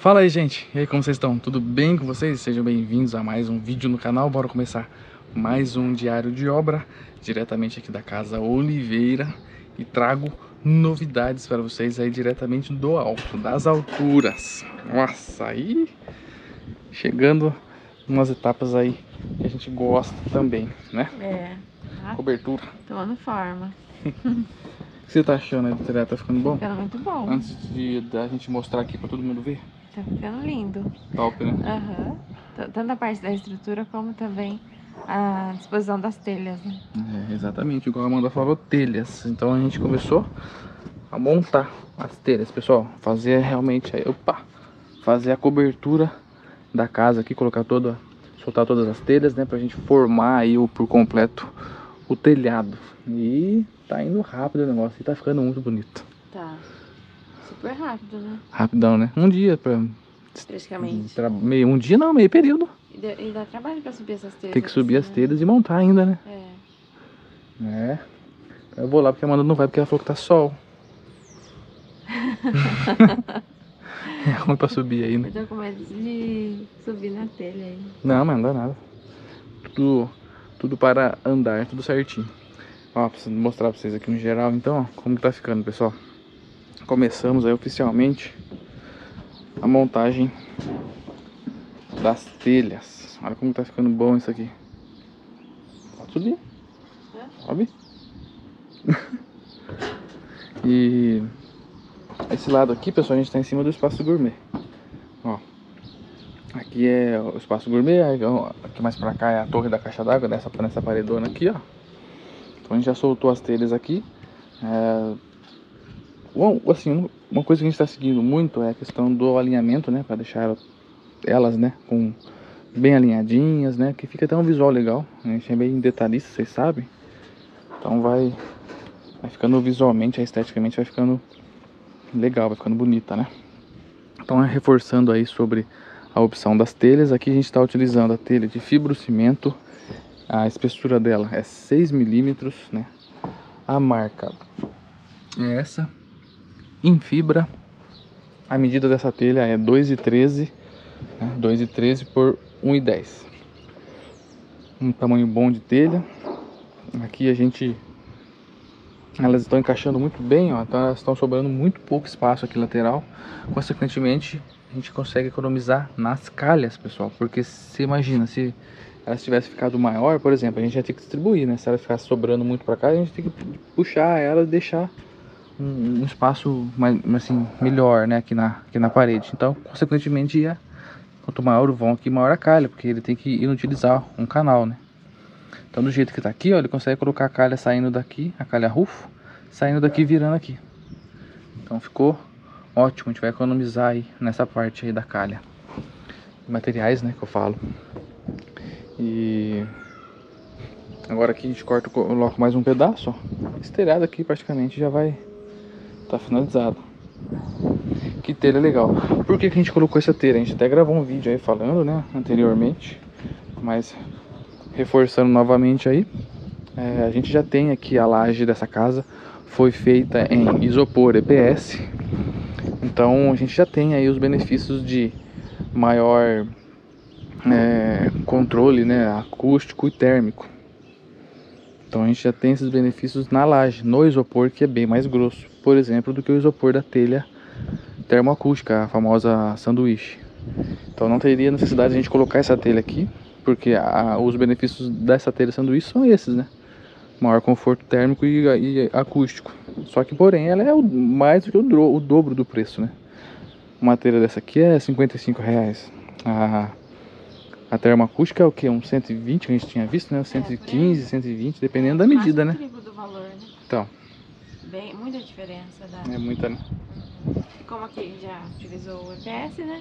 Fala aí, gente! E aí, como vocês estão? Tudo bem com vocês? Sejam bem-vindos a mais um vídeo no canal. Bora começar mais um diário de obra, diretamente aqui da Casa Oliveira. E trago novidades para vocês aí diretamente do alto, das alturas. Nossa, aí chegando umas etapas aí que a gente gosta também, né? É. Tá. Cobertura. Tomando forma. O que você tá achando aí do telhado? Tá ficando bom? Tá ficando muito bom. Antes de a gente mostrar aqui para todo mundo ver. Tá ficando lindo. Top, né? Aham. Tanto a parte da estrutura como também a disposição das telhas, né? É, exatamente, igual a Amanda falou, telhas. Então a gente começou a montar as telhas, pessoal. Fazer realmente aí, fazer a cobertura da casa aqui, colocar toda, soltar todas as telhas, né? Pra gente formar aí por completo o telhado. E tá indo rápido o negócio e tá ficando muito bonito. Tá, super rápido, né? Rapidão, né? Um dia pra... Praticamente. Um dia não, meio período. E dá trabalho pra subir essas telhas. Tem que subir assim, as telhas, né? E montar ainda, né? É. Eu vou lá porque a Amanda não vai, porque ela falou que tá sol. É ruim pra subir aí, né? Eu tô com medo de subir na telha aí. Não, mas não dá nada. Tudo para andar, tudo certinho. Ó, preciso mostrar pra vocês aqui no geral, então, ó, como tá ficando, pessoal. Começamos aí oficialmente a montagem das telhas. Olha como tá ficando bom isso aqui. Pode subir. É? Sobe. E esse lado aqui, pessoal, a gente tá em cima do espaço gourmet. Ó, aqui é o espaço gourmet. Aqui mais pra cá é a torre da caixa d'água, nessa paredona aqui, ó. Então a gente já soltou as telhas aqui. Bom, assim, uma coisa que a gente tá seguindo muito é a questão do alinhamento, né? Pra deixar elas, né, com bem alinhadinhas, né, que fica até um visual legal. A gente é bem detalhista, vocês sabem. Então vai ficando visualmente, esteticamente vai ficando legal, vai ficando bonita, né? Então reforçando aí sobre a opção das telhas. Aqui a gente está utilizando a telha de fibrocimento. A espessura dela é 6 mm, né? A marca é essa, em fibra. A medida dessa telha é 2,13, né? 2,13 por 1,10. Um tamanho bom de telha. Aqui a gente... Elas estão encaixando muito bem, ó. Então elas estão sobrando muito pouco espaço aqui lateral. Consequentemente, a gente consegue economizar nas calhas, pessoal. Porque se imagina, se elas tivessem ficado maior, por exemplo, a gente ia ter que distribuir, né? Se elas ficassem sobrando muito para cá, a gente tem que puxar elas e deixar um espaço mais, assim, melhor, né? Aqui na parede. Então, consequentemente, quanto maior o vão aqui, maior a calha, porque ele tem que inutilizar um canal, né? Então, do jeito que tá aqui, ó, ele consegue colocar a calha saindo daqui, a calha rufo, saindo daqui, virando aqui. Então, ficou ótimo. A gente vai economizar aí nessa parte aí da calha. Materiais, né, que eu falo. E agora aqui a gente corta, coloca mais um pedaço, ó. Esse telhado aqui praticamente já vai tá finalizado. Que telha legal. Por que a gente colocou essa telha? A gente até gravou um vídeo aí falando, né, anteriormente, mas... Reforçando novamente aí, a gente já tem aqui a laje dessa casa, foi feita em isopor EPS. Então a gente já tem aí os benefícios de maior controle, né, acústico e térmico. Então a gente já tem esses benefícios na laje, no isopor, que é bem mais grosso, por exemplo, do que o isopor da telha termoacústica, a famosa sanduíche. Então não teria necessidade de a gente colocar essa telha aqui, porque os benefícios dessa telha sanduíche são esses, né? Maior conforto térmico e acústico. Só que, porém, ela é mais do que o dobro do preço, né? Uma telha dessa aqui é R$55. A termoacústica é o que? Uns 120 que a gente tinha visto, né? 115, 120, dependendo da medida, né? Do valor, né? Então. Bem, muita diferença. É muita, né? E como aqui já utilizou o EPS, né?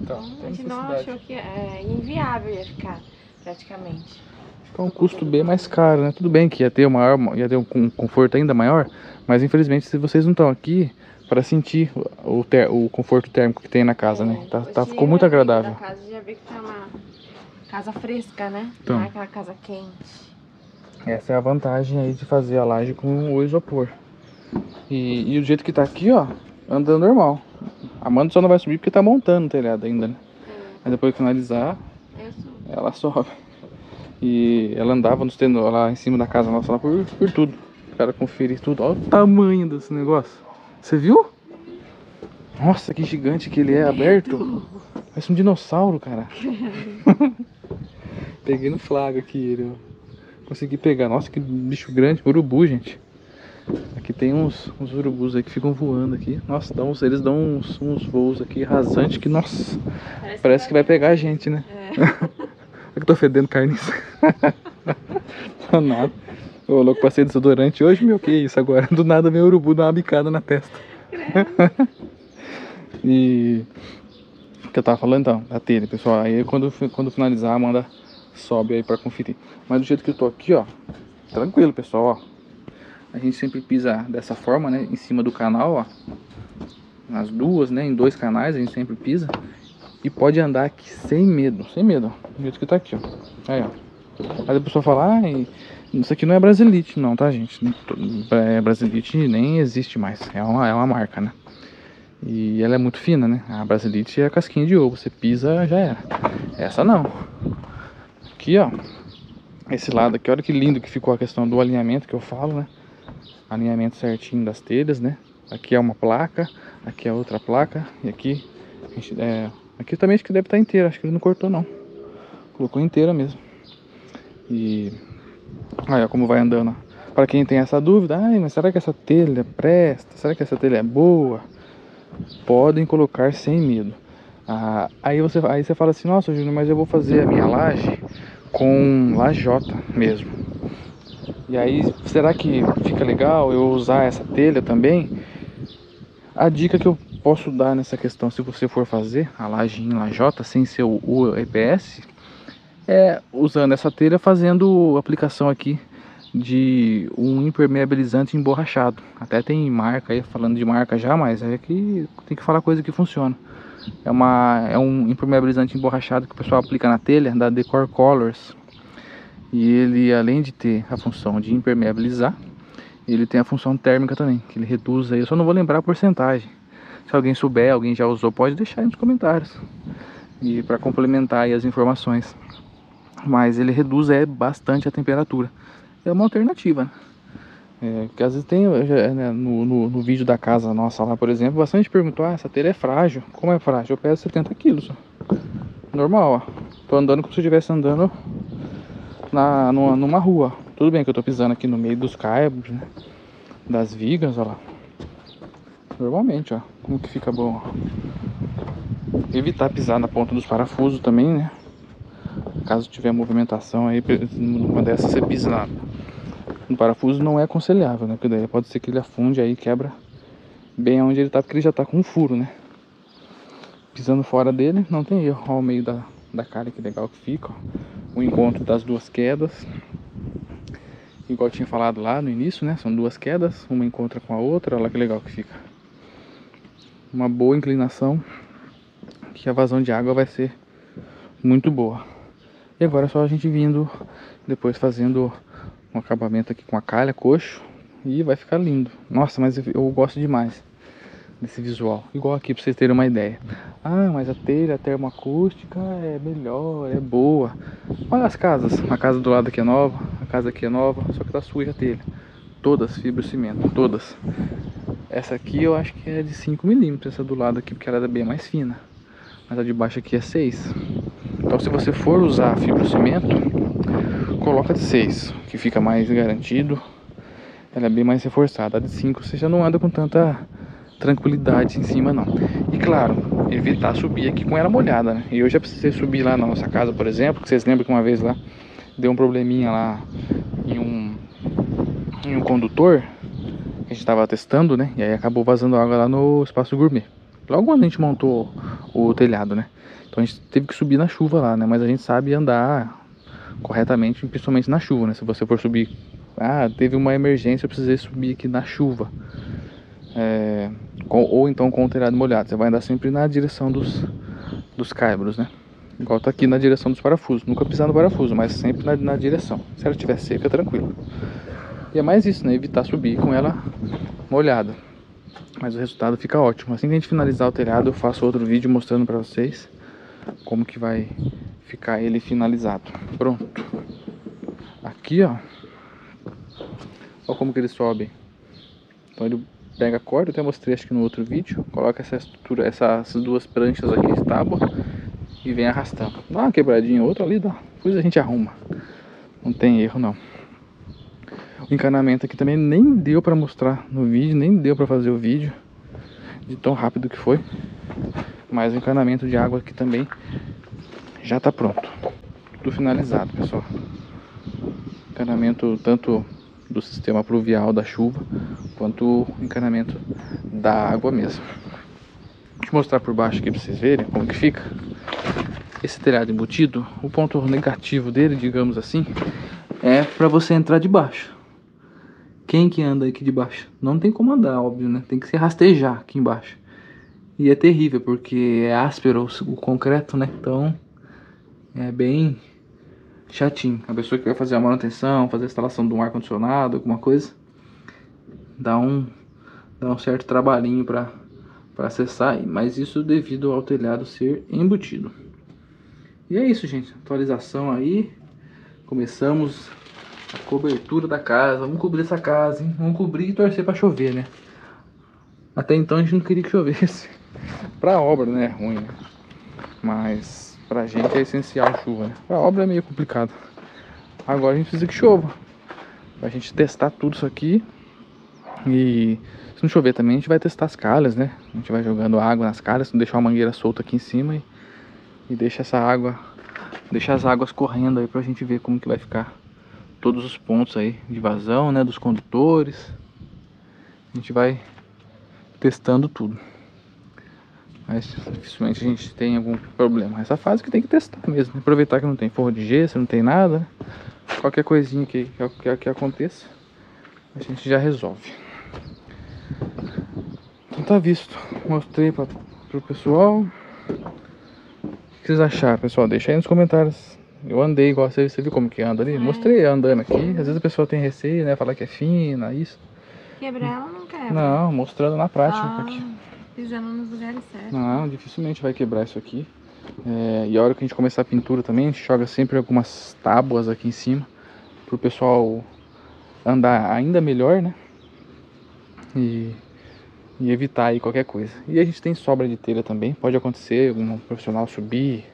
Então, a gente não achou que é inviável ia ficar, praticamente. Ficar um custo bem mais caro, né? Tudo bem que ia ter um conforto ainda maior, mas infelizmente se vocês não estão aqui para sentir o conforto térmico que tem na casa, né? Ficou muito agradável. Casa, já vi que tá uma casa fresca, né? Então, não é aquela casa quente. Essa é a vantagem aí de fazer a laje com o isopor. E o jeito que tá aqui, ó, andando normal. A Amanda só não vai subir porque tá montando o telhado ainda, né? Aí depois que finalizar, ela sobe. E ela andava nos tenores lá em cima da casa nossa, lá por tudo. O cara conferir tudo. Olha o tamanho desse negócio. Você viu? Nossa, que gigante que ele é, aberto. Parece um dinossauro, cara. Peguei no flagra aqui ele, ó. Consegui pegar. Nossa, que bicho grande. Urubu, gente. Aqui tem uns urubus aí que ficam voando aqui. Nossa, eles dão uns voos aqui rasante que, nossa, parece que vai pegar a gente, né? É. Eu tô fedendo carniça. Não, nada. Ô, louco, passei desodorante hoje, meu, que isso agora? Do nada vem o urubu dar uma bicada na testa. E o que eu tava falando então, da telha, pessoal. Aí quando finalizar, a Amanda sobe aí pra conferir. Mas do jeito que eu tô aqui, ó, tranquilo, pessoal, ó. A gente sempre pisa dessa forma, né? Em cima do canal, ó. Nas duas, né? Em dois canais a gente sempre pisa. E pode andar aqui sem medo, sem medo, ó. Do jeito que tá aqui, ó. Aí, ó. Aí a pessoa fala, ah, isso aqui não é Brasilit, não, tá, gente? Brasilit nem existe mais. É uma marca, né? E ela é muito fina, né? A Brasilit é a casquinha de ovo. Você pisa, já era. Essa não. Aqui, ó. Esse lado aqui, olha que lindo que ficou a questão do alinhamento que eu falo, né? Alinhamento certinho das telhas, né? Aqui é uma placa, aqui é outra placa. E aqui a gente, aqui também acho que deve estar inteira. Acho que ele não cortou, não. Colocou inteira mesmo. E aí, ó, como vai andando. Para quem tem essa dúvida, ai, mas será que essa telha presta? Será que essa telha é boa? Podem colocar sem medo. Ah, aí você fala assim, nossa, Júnior, mas eu vou fazer a minha laje com lajota mesmo. E aí, será que fica legal eu usar essa telha também? A dica que eu posso dar nessa questão, se você for fazer a laje em lajota, sem ser o EPS, é usando essa telha, fazendo aplicação aqui de um impermeabilizante emborrachado. Até tem marca aí, falando de marca já, mas é que tem que falar coisa que funciona. É um impermeabilizante emborrachado que o pessoal aplica na telha, da Decor Colors. E ele, além de ter a função de impermeabilizar, ele tem a função térmica também, que ele reduz aí. Eu só não vou lembrar a porcentagem. Se alguém souber, alguém já usou, pode deixar aí nos comentários. E para complementar aí as informações. Mas ele reduz bastante a temperatura. É uma alternativa, né? Porque às vezes tem, né, no vídeo da casa nossa lá, por exemplo, bastante perguntou, ah, essa telha é frágil. Como é frágil? Eu peso 70 quilos. Normal, ó. Tô andando como se eu estivesse andando numa rua. Tudo bem que eu tô pisando aqui no meio dos caibros, né? Das vigas, ó lá. Normalmente, ó. Como que fica bom, ó. Evitar pisar na ponta dos parafusos também, né? Caso tiver movimentação aí, numa dessas você pisa no parafuso, não é aconselhável, né? Porque daí pode ser que ele afunde aí, quebra bem onde ele tá, porque ele já tá com um furo, né? Pisando fora dele, não tem erro. Ó, o meio da calha, que legal que fica, ó. O encontro das duas quedas, igual eu tinha falado lá no início, né? São duas quedas, uma encontra com a outra. Olha que legal que fica. Uma boa inclinação, que a vazão de água vai ser muito boa. E agora é só a gente vindo, depois fazendo um acabamento aqui com a calha, coxo, e vai ficar lindo. Nossa, mas eu gosto demais desse visual. Igual aqui, pra vocês terem uma ideia. Ah, mas a telha termoacústica é melhor, é boa. Olha as casas. A casa do lado aqui é nova, a casa aqui é nova, só que tá suja a telha. Todas fibrocimento, todas. Essa aqui eu acho que é de 5 mm, essa do lado aqui, porque ela é bem mais fina. Mas a de baixo aqui é 6. Então se você for usar fibrocimento, coloca de 6, que fica mais garantido. Ela é bem mais reforçada. A de 5 você já não anda com tanta tranquilidade em cima, não. E claro, evitar subir aqui com ela molhada, né? E eu já precisei subir lá na nossa casa, por exemplo, que vocês lembram que uma vez lá deu um probleminha lá em um condutor que a gente tava testando, né? E aí acabou vazando água lá no espaço gourmet, logo quando a gente montou o telhado, né? Então a gente teve que subir na chuva lá, né? Mas a gente sabe andar corretamente, principalmente na chuva, né? Se você for subir, ah, teve uma emergência, eu precisei subir aqui na chuva, ou então com o telhado molhado, você vai andar sempre na direção dos caibros, né? Igual tá aqui na direção dos parafusos, nunca pisar no parafuso, mas sempre na direção. Se ela estiver seca, tranquilo. E é mais isso, né? Evitar subir com ela molhada. mas o resultado fica ótimo. Assim que a gente finalizar o telhado, eu faço outro vídeo mostrando pra vocês como que vai ficar ele finalizado. Pronto. Aqui, ó. Olha como que ele sobe. Então ele pega a corda, eu até mostrei acho que no outro vídeo. Coloca essa estrutura, essas duas pranchas aqui de tábua e vem arrastando. Dá uma quebradinha, outra ali, dá. Depois a gente arruma. Não tem erro, não. O encanamento aqui também nem deu pra mostrar no vídeo, nem deu pra fazer o vídeo de tão rápido que foi. Mas o encanamento de água aqui também já tá pronto. Tudo finalizado, pessoal. Encanamento tanto do sistema pluvial da chuva, quanto o encanamento da água mesmo. Deixa eu mostrar por baixo aqui pra vocês verem como que fica. Esse telhado embutido, o ponto negativo dele, digamos assim, é pra você entrar de baixo. Quem que anda aqui de baixo? Não tem como andar, óbvio, né? Tem que se rastejar aqui embaixo. E é terrível, porque é áspero o concreto, né? Então, é bem chatinho. A pessoa que vai fazer a manutenção, fazer a instalação de um ar-condicionado, alguma coisa, dá um certo trabalhinho para acessar, mas isso devido ao telhado ser embutido. E é isso, gente. Atualização aí. Começamos a cobertura da casa. Vamos cobrir essa casa, hein? Vamos cobrir e torcer para chover, né? Até então a gente não queria que chovesse. Pra obra, né? É ruim, né? Mas pra gente é essencial chuva, né? Pra obra é meio complicado. Agora a gente precisa que chova. Pra gente testar tudo isso aqui. E se não chover também, a gente vai testar as calhas, né? A gente vai jogando água nas calhas, não deixar a mangueira solta aqui em cima e deixa essa água, deixa as águas correndo aí pra gente ver como que vai ficar todos os pontos aí de vazão, né, dos condutores. A gente vai testando tudo, mas dificilmente a gente tem algum problema. Essa fase que tem que testar mesmo, aproveitar que não tem forro de gesso, não tem nada, né? Qualquer coisinha que aconteça a gente já resolve. Então tá visto, mostrei pro pessoal. O que vocês acharam, pessoal? Deixa aí nos comentários. Eu andei igual você viu como que anda ali? É. Mostrei andando aqui. Às vezes a pessoa tem receio, né? Falar que é fina, isso. Quebrar ela não quebra. Não, mostrando na prática. Ah, aqui. Pisando nos lugares certos. Não, dificilmente vai quebrar isso aqui. E a hora que a gente começar a pintura também, a gente joga sempre algumas tábuas aqui em cima, pro pessoal andar ainda melhor, né? E evitar aí qualquer coisa. E a gente tem sobra de telha também. Pode acontecer algum profissional subir,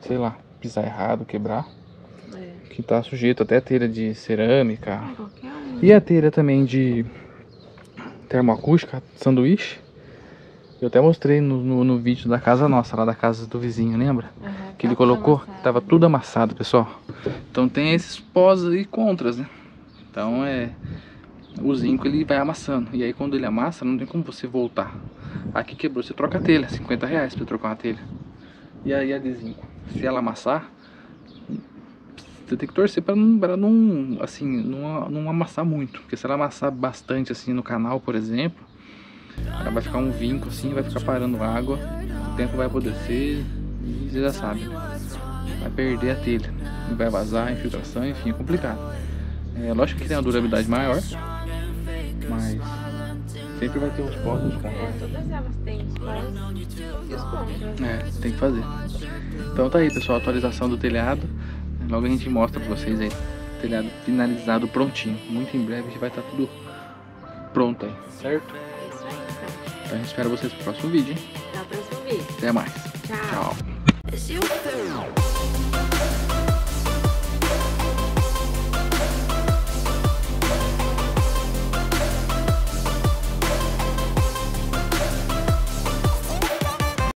sei lá, pisar errado, quebrar. É. Que tá sujeito até a telha de cerâmica. É, um. E a telha também de termoacústica, sanduíche. Eu até mostrei no vídeo da casa nossa, lá da casa do vizinho, lembra? Uhum, que ele colocou, amassado. Tava tudo amassado, pessoal. Então tem esses pós e contras, né? Então é... O zinco ele vai amassando, e aí quando ele amassa não tem como você voltar. Aqui quebrou, você troca a telha, R$50 pra trocar uma telha. E aí a de zinco, se ela amassar, você tem que torcer pra não, assim, não amassar muito. Porque se ela amassar bastante assim no canal, por exemplo, ela vai ficar um vinco assim, vai ficar parando água. O tempo vai apodrecer e você já sabe, vai perder a telha, vai vazar, infiltração, enfim, é complicado. Lógico que tem uma durabilidade maior, mas sempre vai ter os pós e os contras. Todas elas têm os pós e os contras. Tem que fazer. Então tá aí, pessoal, a atualização do telhado. Logo a gente mostra pra vocês aí o telhado finalizado, prontinho. Muito em breve a gente vai estar tudo pronto aí, certo? É isso aí, então. Então a gente espera vocês pro próximo vídeo, hein? Até o próximo vídeo. Até mais. Tchau. Tchau.